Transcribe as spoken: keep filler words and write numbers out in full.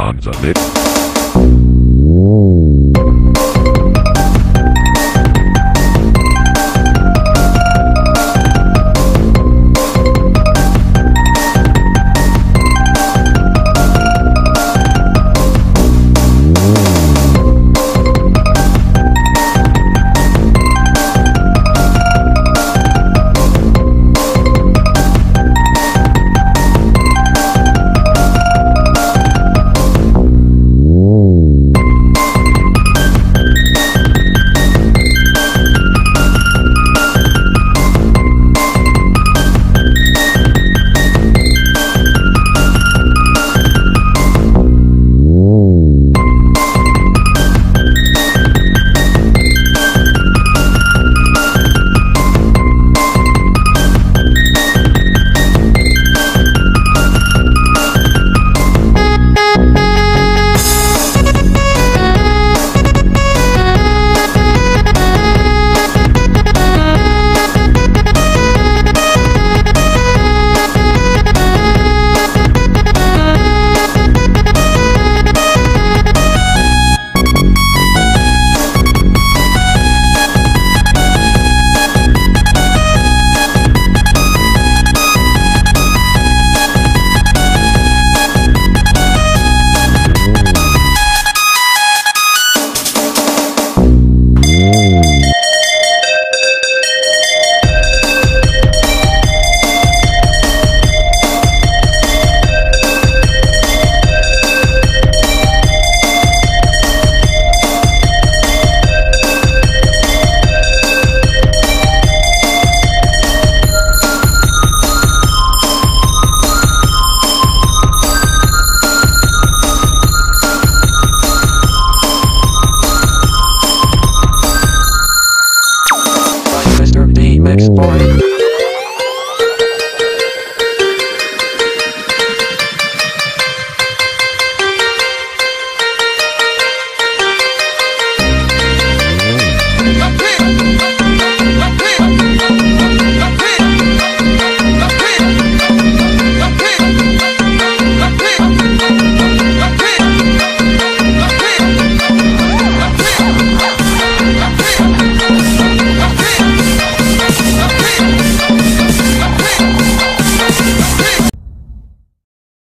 on the oh.